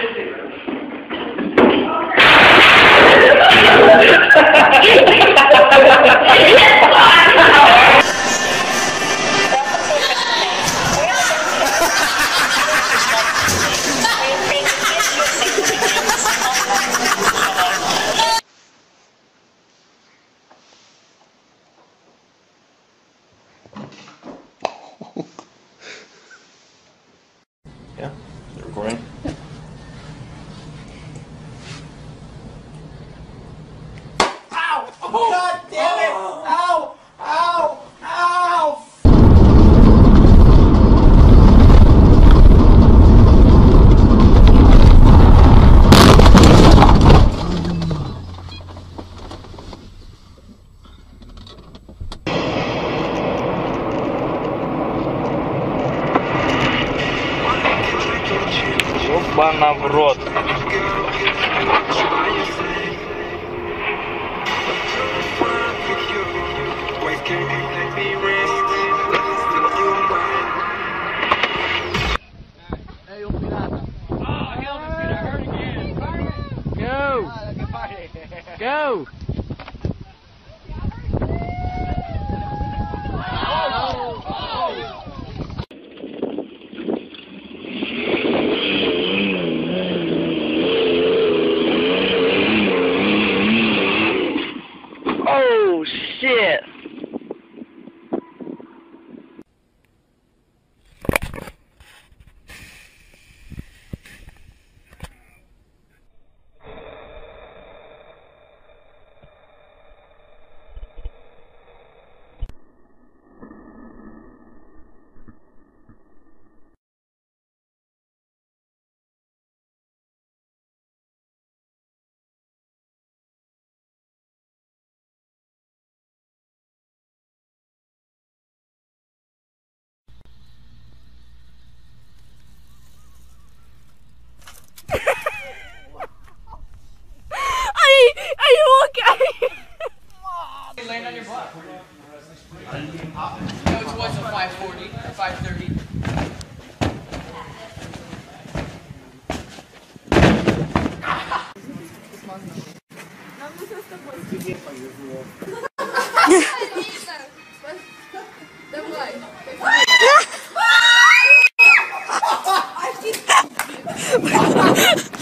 Yeah, they're recording. Yeah. Ow! Oh, God damn it! Ow! Ow! Ow! Ёбана в рот. Go! Go! Shit. No, it wasn't 540, 530.